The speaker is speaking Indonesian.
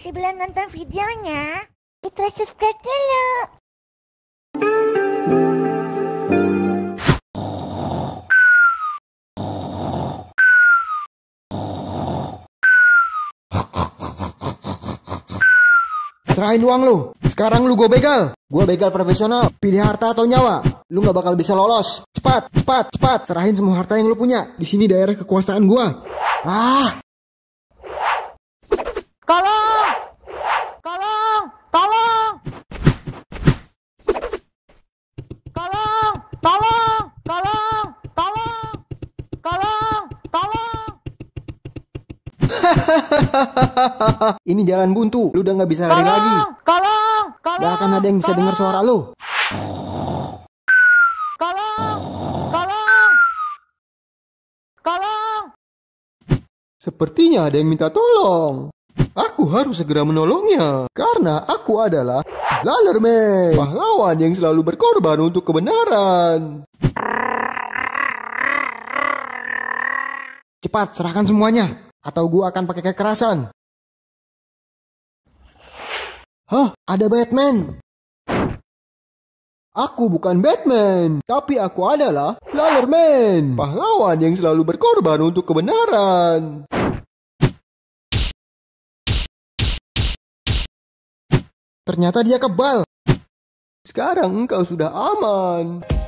sebelum nonton videonya, kita subscribe dulu. Serahin uang lu. Sekarang lu gue begal. Gue begal profesional. Pilih harta atau nyawa. Lu gak bakal bisa lolos. Cepat, cepat, cepat. Serahin semua harta yang lu punya. Di sini daerah kekuasaan gue. Ah! Tolong! Tolong! Tolong! Tolong! Tolong! Tolong! Tolong! Tolong! Tolong! Ini jalan buntu. Lu udah nggak bisa lari lagi. Tolong! Tolong! Gak akan ada yang bisa dengar suara lu. Tolong! Tolong! Tolong! Sepertinya ada yang minta tolong. Aku harus segera menolongnya, karena aku adalah Lalerman, pahlawan yang selalu berkorban untuk kebenaran. Cepat, serahkan semuanya, atau gua akan pakai kekerasan. Hah, ada Batman. Aku bukan Batman, tapi aku adalah Lalerman, pahlawan yang selalu berkorban untuk kebenaran. Ternyata dia kebal. Sekarang engkau sudah aman.